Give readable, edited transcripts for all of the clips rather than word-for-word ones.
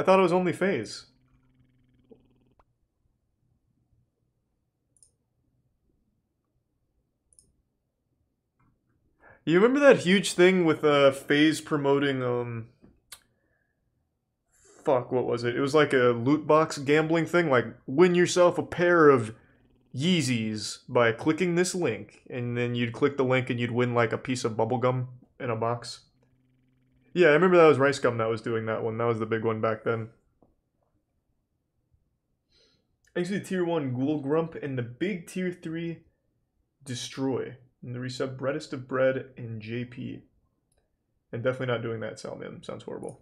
I thought it was only FaZe. You remember that huge thing with FaZe promoting, fuck, what was it? It was like a loot box gambling thing, like, win yourself a pair of Yeezys by clicking this link, and then you'd click the link and you'd win, like, a piece of bubblegum in a box. Yeah, I remember that was Rice Gum that was doing that one. That was the big one back then. Actually, Tier 1, Ghoul Grump, and the big Tier 3, Destroy. And the resub, Breadest of Bread, and JP. And definitely not doing that, Salmim. Sounds horrible.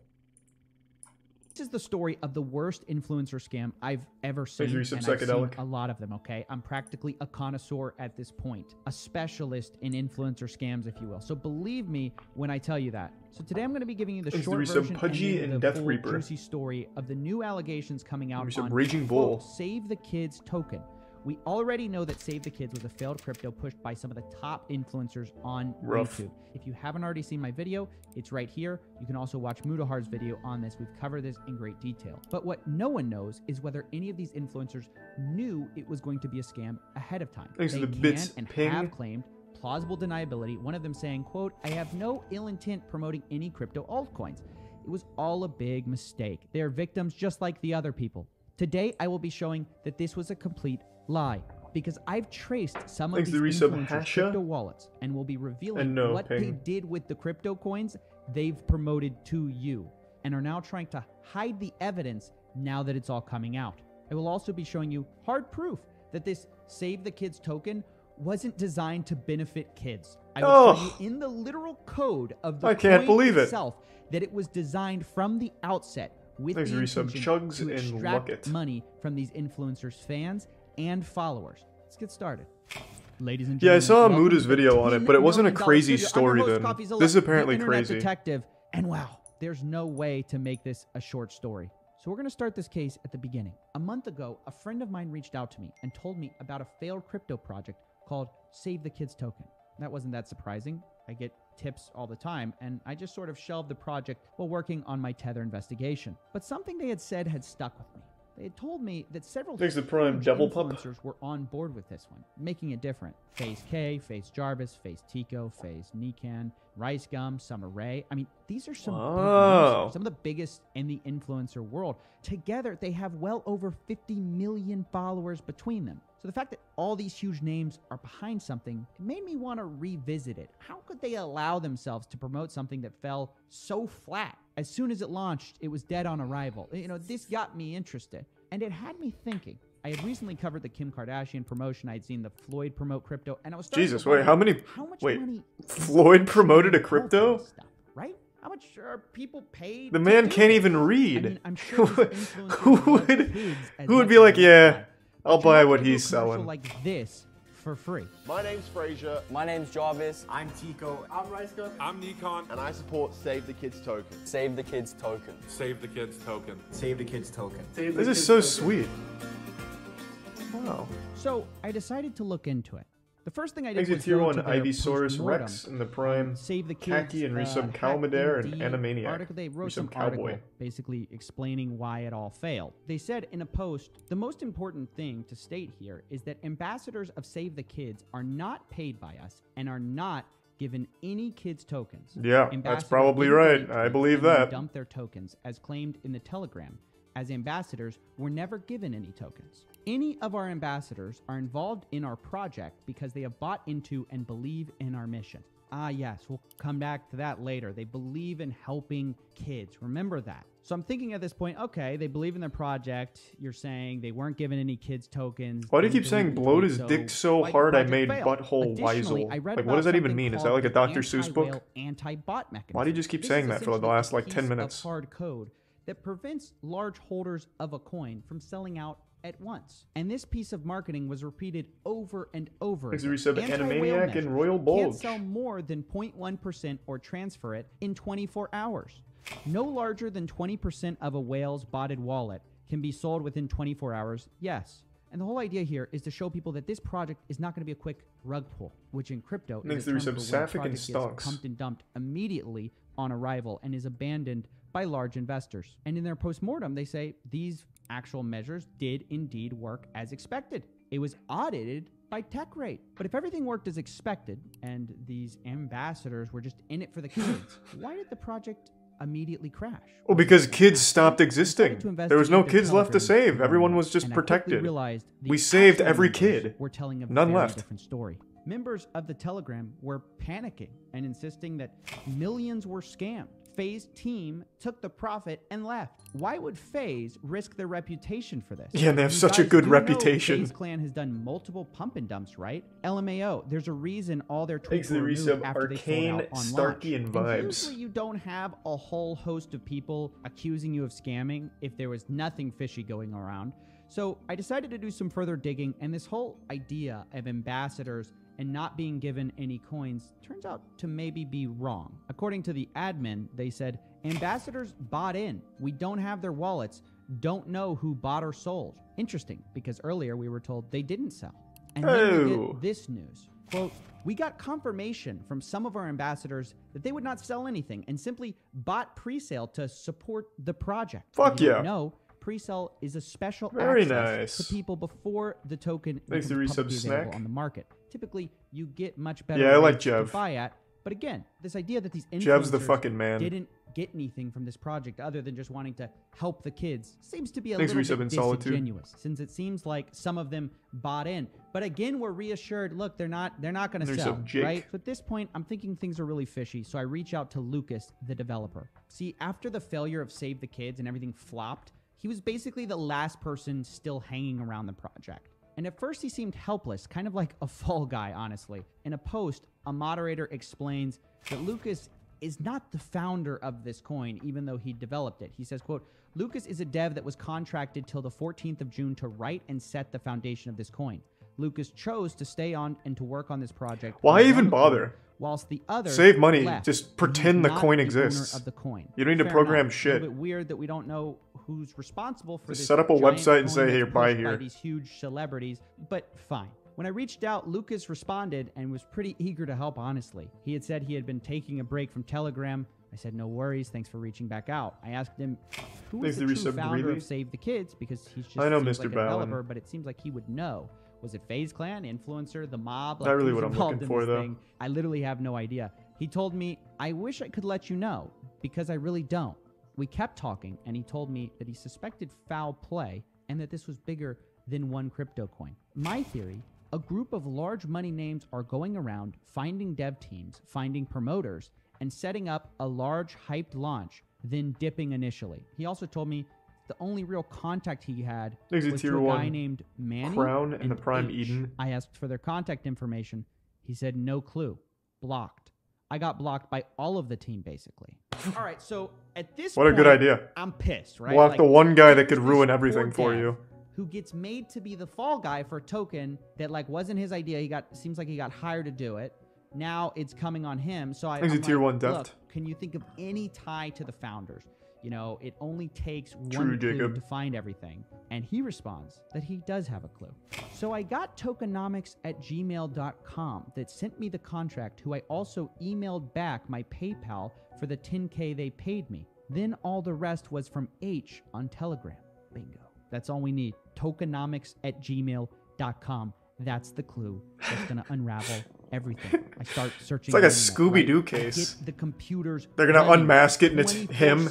This is the story of the worst influencer scam I've ever seen, and I've seen a lot of them, okay? I'm practically a connoisseur at this point, a specialist in influencer scams, if you will. So believe me when I tell you that. So today I'm going to be giving you the short version Pudgy and the full juicy story of the new allegations coming out on Raging Bull Save the Kids Token. We already know that Save the Kids was a failed crypto pushed by some of the top influencers on YouTube. If you haven't already seen my video, it's right here. You can also watch Mudahar's video on this. We've covered this in great detail. But what no one knows is whether any of these influencers knew it was going to be a scam ahead of time. Thanks they to the bits and ping. Have claimed plausible deniability, one of them saying, quote, I have no ill intent promoting any crypto altcoins. It was all a big mistake. They are victims just like the other people. Today, I will be showing that this was a complete lie, because I've traced some of these influencers' crypto wallets and will be revealing what they did with the crypto coins they've promoted to you and are now trying to hide the evidence now that it's all coming out. I will also be showing you hard proof that this Save the Kids token wasn't designed to benefit kids. I will show you in the literal code of the coin itself that it was designed from the outset with the intention to extract money from these influencers' fans and followers. Let's get started. Ladies and gentlemen, yeah, I saw Muda's video on it, but it wasn't a crazy story then. This is apparently crazy. Detective, and wow, there's no way to make this a short story. So we're going to start this case at the beginning. A month ago, a friend of mine reached out to me and told me about a failed crypto project called Save the Kids Token. That wasn't that surprising. I get tips all the time, and I just sort of shelved the project while working on my Tether investigation. But something they had said had stuck with me. They had told me that several influencers were on board with this one, making it different. FaZe Kay, FaZe Jarvis, FaZe Tico, FaZe Nikan, Rice Gum, Summer Rae. I mean, these are some big names, some of the biggest in the influencer world. Together, they have well over 50 million followers between them. So the fact that all these huge names are behind something, it made me want to revisit it. How could they allow themselves to promote something that fell so flat? As soon as it launched, it was dead on arrival. You know, this got me interested, and it had me thinking. I had recently covered the Kim Kardashian promotion. I had seen the Floyd promote crypto, and I was starting to wonder, how much money Floyd promoted a crypto? Stuff, right? How much are people paid? The man can't even read. I mean, I'm sure who would be like, yeah, I'll buy what he's selling like this for free. My name's Frazier. My name's Jarvis. I'm Tico. I'm Ricegum. I'm Nikan. And I support Save the Kids Token. Save the Kids Token. Save the Kids Token. Save the Kids Token. Save the Kids Token. This is so sweet. Wow. So I decided to look into it. The first thing I did was go to their Ivysaurus Rex and the Prime, Save the Kids, Khaki and Resub Calmadare and Animaniac. Article. They wrote some article basically explaining why it all failed. They said in a post, the most important thing to state here is that ambassadors of Save the Kids are not paid by us and are not given any kids tokens. Yeah, that's probably right. I believe that. Dump their tokens as claimed in the Telegram. As ambassadors, we're never given any tokens. Any of our ambassadors are involved in our project because they have bought into and believe in our mission. Ah, yes, we'll come back to that later. They believe in helping kids. Remember that. So I'm thinking at this point, okay, they believe in their project. You're saying they weren't given any kids tokens. Why do you keep saying bloat his dick so hard I made butthole weasel? Like, what does that even mean? Is that like a Dr. Seuss book? Anti-bot mechanism. Why do you just keep saying that for the last like 10 minutes? Hard code that prevents large holders of a coin from selling out at once. And this piece of marketing was repeated over and over again. Animaniac and Royal Bulge. Can't sell more than 0.1% or transfer it in 24 hours. No larger than 20% of a whale's botted wallet can be sold within 24 hours, yes. And the whole idea here is to show people that this project is not going to be a quick rug pull, which in crypto is a term for when a project gets pumped and dumped immediately on arrival and is abandoned by large investors. And in their postmortem, they say these actual measures did indeed work as expected. It was audited by TechRate. But if everything worked as expected and these ambassadors were just in it for the kids, why did the project immediately crash? Well, because kids stopped existing. There was no kids left to save. Everyone was just protected. We saved every kid. None left. Different story. Members of the Telegram were panicking and insisting that millions were scammed. FaZe team took the profit and left. Why would FaZe risk their reputation for this? Yeah, and they have such a good reputation. FaZe Clan has done multiple pump and dumps, right? LMAO. There's a reason all their tweets were removed after they sold out on launch. And usually you don't have a whole host of people accusing you of scamming if there was nothing fishy going around. So I decided to do some further digging, and this whole idea of ambassadors and not being given any coins turns out to maybe be wrong. According to the admin, they said, ambassadors bought in. We don't have their wallets, don't know who bought or sold. Interesting, because earlier we were told they didn't sell. And then we get this news, quote, we got confirmation from some of our ambassadors that they would not sell anything and simply bought pre-sale to support the project. Fuck yeah. No, pre-sale is a special access to people before the token is publicly available on the market. Typically, you get much better rates to buy at. But again, this idea that these influencers didn't get anything from this project other than just wanting to help the kids seems to be a little bit disingenuous, since it seems like some of them bought in. But again, we're reassured, look, they're not going to sell, right? So at this point, I'm thinking things are really fishy, so I reach out to Lucas, the developer. See, after the failure of Save the Kids and everything flopped, he was basically the last person still hanging around the project. And at first he seemed helpless, kind of like a fall guy, honestly. In a post, a moderator explains that Lucas is not the founder of this coin, even though he developed it. He says, quote, Lucas is a dev that was contracted till the 14th of June to write and set the foundation of this coin. Lucas chose to stay on and to work on this project. Why even bother? Whilst the other save money, left. Just pretend the coin exists. Of the coin. You don't need to program shit. It's a bit weird that we don't know who's responsible for this. Set up a website and say, "Hey, buy here." By these huge celebrities, but fine. When I reached out, Lucas responded and was pretty eager to help. Honestly, he had said he had been taking a break from Telegram. I said, "No worries. Thanks for reaching back out." I asked him who is the true founder of Save the Kids because he's just like a developer, but it seems like he would know. Was it FaZe Clan, influencer, the mob? Like, not really what I'm looking for, though. Thing? I literally have no idea. He told me, I wish I could let you know, because I really don't. We kept talking, and he told me that he suspected foul play and that this was bigger than one crypto coin. My theory, a group of large money names are going around, finding dev teams, finding promoters, and setting up a large hyped launch, then dipping initially. He also told me the only real contact he had was to a guy named Manny Crown and the Prime Eden. I asked for their contact information. He said, no clue. Blocked. I got blocked by all of the team, basically. All right, so at this point, what a good idea. I'm pissed, right? Block the one guy that could ruin everything for you. Who gets made to be the fall guy for a token that like wasn't his idea. He got seems like he got hired to do it. Now it's coming on him. So I'm like, look, can you think of any tie to the founders? You know, it only takes one clue to find everything. And he responds that he does have a clue. So I got tokenomics at gmail.com that sent me the contract, who I also emailed back my PayPal for the 10K they paid me. Then all the rest was from H on Telegram. Bingo. That's all we need. Tokenomics at gmail.com. That's the clue that's going to unravel everything. I start searching. It's like a Scooby-Doo case. The computers. They're going to unmask it and it's him.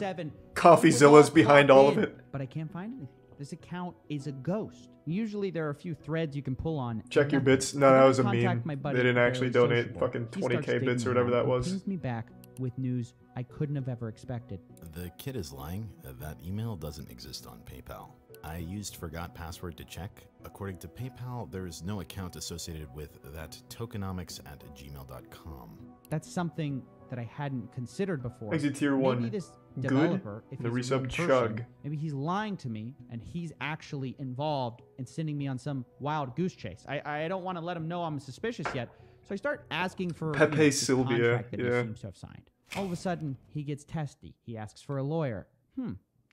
Coffeezilla's behind all of it. But I can't find anything. This account is a ghost. Usually there are a few threads you can pull on. Check your bits. No, that was a meme. They didn't actually donate fucking 20K bits or whatever that was. He brings me back with news I couldn't have ever expected. The kid is lying. That email doesn't exist on PayPal. I used forgot password to check. According to PayPal, there is no account associated with that tokenomics at gmail.com. That's something that I hadn't considered before. Exit tier one. Maybe this developer, if the resub chug. Maybe he's lying to me and he's actually involved in sending me on some wild goose chase. I don't want to let him know I'm suspicious yet. So I start asking for Pepe Sylvia that he seems to have signed. All of a sudden, he gets testy. He asks for a lawyer.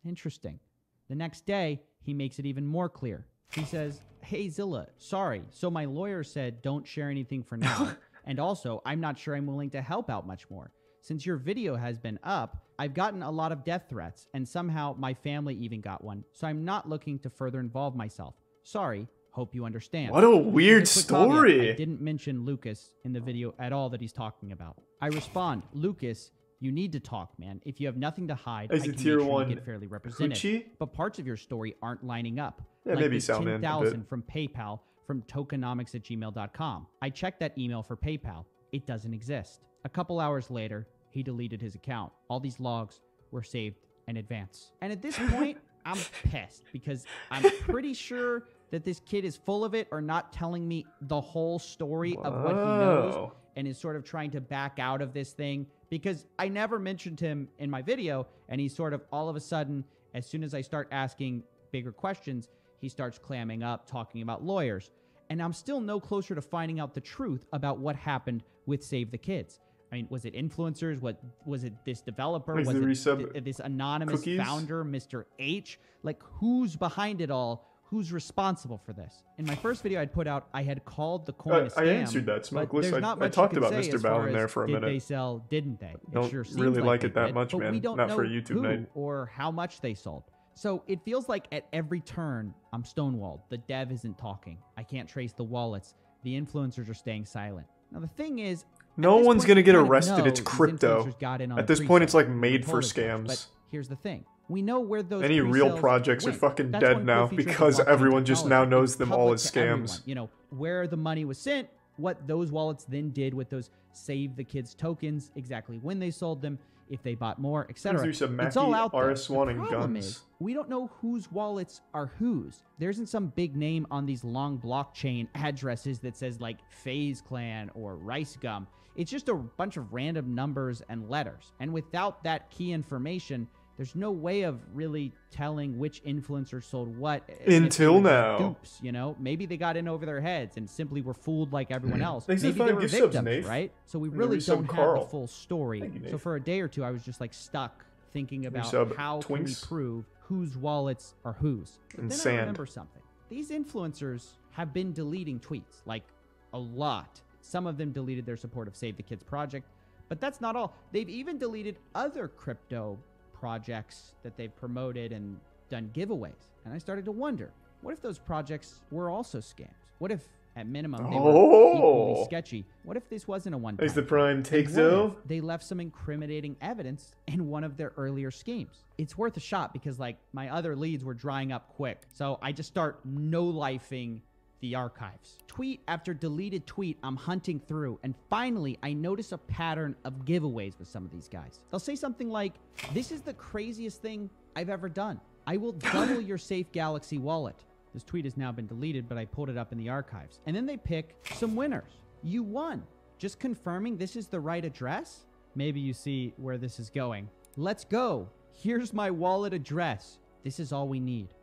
Interesting. The next day, he makes it even more clear. He says, hey, Zilla, sorry. So my lawyer said, don't share anything for now. And also, I'm not sure I'm willing to help out much more. since your video has been up, I've gotten a lot of death threats, and somehow my family even got one, so I'm not looking to further involve myself. Sorry, hope you understand. What a weird story. Comment, I didn't mention Lucas in the video at all that he's talking about. I respond, Lucas, you need to talk, man. If you have nothing to hide, I can sure you get fairly represented. Gucci? But parts of your story aren't lining up. Yeah, like maybe so, man. 10,000 from PayPal from tokenomics at gmail.com. I checked that email for PayPal. It doesn't exist. A couple hours later, he deleted his account. All these logs were saved in advance. And at this point, I'm pissed because I'm pretty sure that this kid is full of it or not telling me the whole story of what he knows and is sort of trying to back out of this thing. Because I never mentioned him in my video, and he's sort of all of a sudden, as soon as I start asking bigger questions, he starts clamming up, talking about lawyers. And I'm still no closer to finding out the truth about what happened with Save the Kids. I mean, was it influencers? What was it? This developer? Was it this anonymous founder, Mr. H? Like, who's behind it all? Who's responsible for this? In my first video I'd put out, I had called the coin a scam. I answered that, Smokeless. I talked about Mr. Ballin there for a minute. Did they sell, didn't they? Don't really like it that much, man. Not for a YouTube night. Or how much they sold. So it feels like at every turn, I'm stonewalled. The dev isn't talking. I can't trace the wallets. The influencers are staying silent. Now, the thing is, no one's going to get arrested. It's crypto. At this point, it's like made for scams. But here's the thing. We know where those any real projects went. Are fucking that's dead now because everyone just now knows them all as scams. Everyone. You know, where the money was sent, what those wallets then did with those Save the Kids tokens, exactly when they sold them, if they bought more, etc. It's all out there. The problem is, we don't know whose wallets are whose. There isn't some big name on these long blockchain addresses that says like FaZe Clan or Rice Gum. It's just a bunch of random numbers and letters. And without that key information, there's no way of really telling which influencer sold what. Until now. Dupes, you know? Maybe they got in over their heads and simply were fooled like everyone else. Maybe they were victims, right? So we really don't have the full story. So for a day or two, I was just like stuck thinking about how can we prove whose wallets are whose. But then I remember something. These influencers have been deleting tweets, like a lot. Some of them deleted their support of Save the Kids Project, but that's not all. They've even deleted other crypto projects that they've promoted and done giveaways. And I started to wonder, what if those projects were also scams? What if, at minimum, they were equally sketchy? What if this wasn't a one-time? Is the prime take though? They left some incriminating evidence in one of their earlier schemes. It's worth a shot because, like, my other leads were drying up quick. So I just start no-lifing the archives. Tweet after deleted tweet, I'm hunting through, and finally I notice a pattern of giveaways with some of these guys. They'll say something like, this is the craziest thing I've ever done. I will double your Safe Galaxy wallet. This tweet has now been deleted, but I pulled it up in the archives. And then they pick some winners. You won. Just confirming this is the right address? Maybe you see where this is going. Let's go. Here's my wallet address. This is all we need.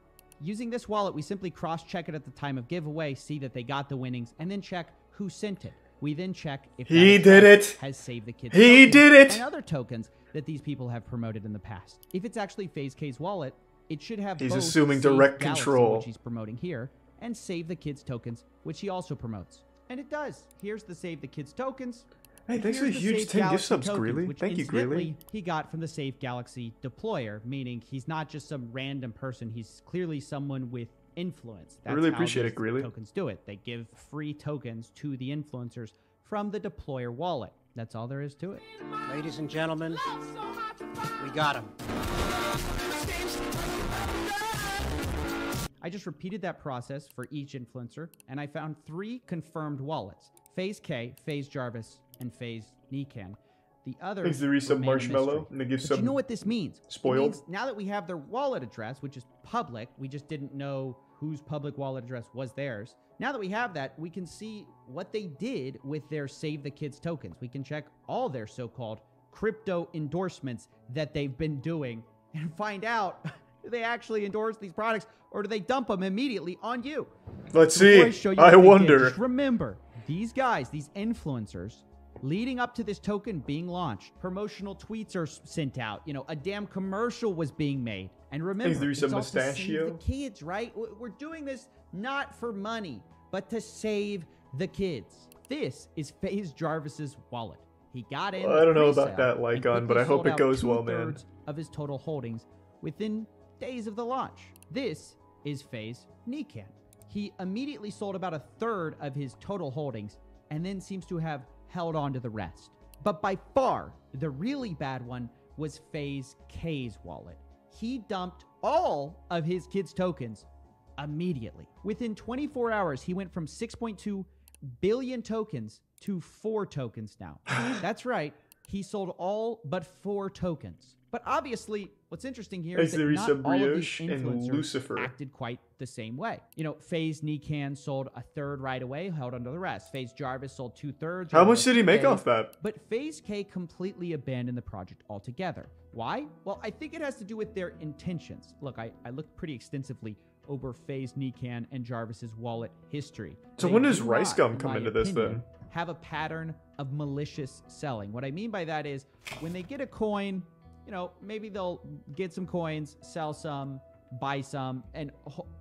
Using this wallet, we simply cross-check it at the time of giveaway, see that they got the winnings, and then check who sent it. We then check if he did it. Has Saved the Kids. He did it. And other tokens that these people have promoted in the past. If it's actually FaZe K's wallet, it should have. He's both assuming direct control, which he's promoting here, and Save the Kids tokens, which he also promotes. And it does. Here's the Save the Kids tokens. Hey, thanks for the huge 10 gift subs, Greeley. Thank you, Greeley. He got from the Safe Galaxy deployer, meaning he's not just some random person. He's clearly someone with influence. I really appreciate it, Greeley. Tokens do it. They give free tokens to the influencers from the deployer wallet. That's all there is to it. Ladies and gentlemen, we got him. I just repeated that process for each influencer, and I found 3 confirmed wallets. FaZe Kay, FaZe Jarvis, and FaZe Nikan. The other is the resub marshmallow. And they give some, you know what this means? Spoiled. Means now that we have their wallet address, which is public, we just didn't know whose public wallet address was theirs. Now that we have that, we can see what they did with their Save the Kids tokens. We can check all their so-called crypto endorsements that they've been doing and find out do they actually endorse these products or do they dump them immediately on you? Let's see. I wonder. Just remember, these guys, these influencers, leading up to this token being launched, promotional tweets are sent out. You know, a damn commercial was being made. And remember, it's also Save the Kids, right? We're doing this not for money, but to save the kids. This is FaZe Jarvis's wallet. He got in. Well, I don't know about that Lycon, but I hope it goes well, man. Of his total holdings within days of the launch. This is FaZe Nikan. He immediately sold about 1/3 of his total holdings and then seems to have held on to the rest. But by far, the really bad one was FaZe Kay's wallet. He dumped all of his kids' tokens immediately. Within 24 hours, he went from 6.2 billion tokens to 4 tokens now. That's right. He sold all but 4 tokens. But obviously, what's interesting here is that not all of these influencers acted quite the same way. You know, FaZe Nikan sold 1/3 right away, held onto the rest. FaZe Jarvis sold 2/3. How much did he make off that? But FaZe Kay completely abandoned the project altogether. Why? Well, I think it has to do with their intentions. Look, I looked pretty extensively over FaZe Nikan and Jarvis's wallet history. So when does Rice Gum come into this then? Have a pattern of malicious selling. What I mean by that is when they get a coin, you know, maybe they'll get some coins, sell some, buy some, and,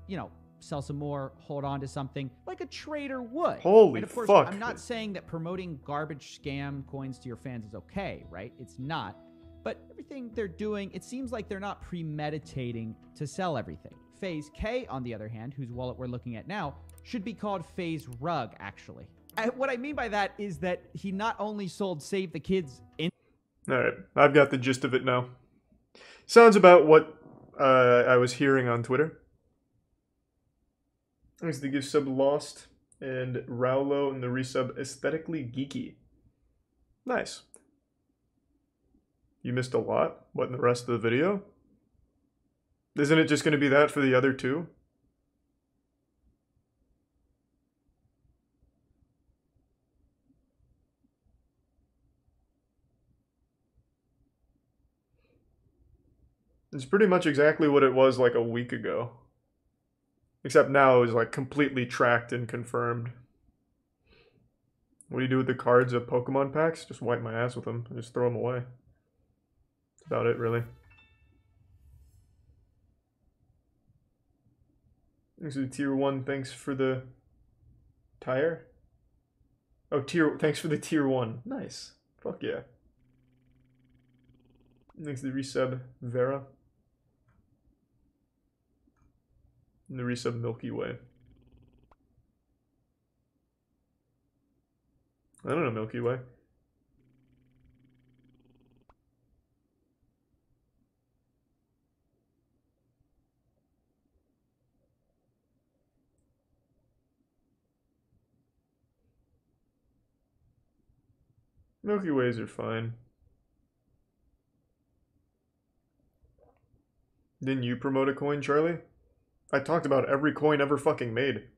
you know, sell some more, hold on to something like a trader would. Holy fuck. I'm not saying that promoting garbage scam coins to your fans is okay, right? It's not. But everything they're doing, it seems like they're not premeditating to sell everything. FaZe Kay, on the other hand, whose wallet we're looking at now, should be called FaZe Rug, actually. What I mean by that is that he not only sold Save the Kids in... All right, I've got the gist of it now. Sounds about what I was hearing on Twitter. Thanks to the gift sub Lost and Raulo and the resub Aesthetically Geeky. Nice. You missed a lot? What, in the rest of the video? Isn't it just going to be that for the other two? It's pretty much exactly what it was like a week ago. Except now it was like completely tracked and confirmed. What do you do with the cards of Pokemon packs? Just wipe my ass with them and just throw them away. That's about it, really. Thanks for the tier 1, thanks for the tire. Oh, thanks for the tier 1. Nice. Fuck yeah. Thanks for the resub, Vera. And the resub Milky Way. I don't know Milky Way. Milky Ways are fine. Didn't you promote a coin, Charlie? I talked about every coin ever fucking made.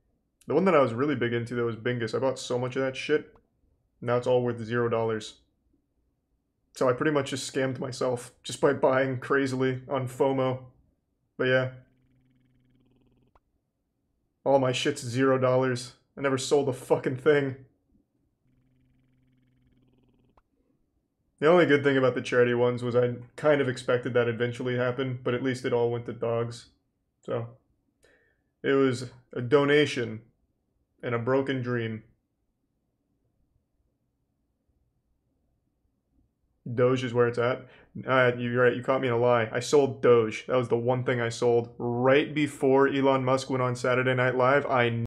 The one that I was really big into though was Bingus. I bought so much of that shit. Now it's all worth $0. So I pretty much just scammed myself just by buying crazily on FOMO. But yeah. All my shit's $0. I never sold a fucking thing. The only good thing about the charity ones was I kind of expected that eventually happen, but at least it all went to dogs. So, it was a donation and a broken dream. Doge is where it's at. You're right, you caught me in a lie. I sold Doge. That was the one thing I sold right before Elon Musk went on Saturday Night Live. I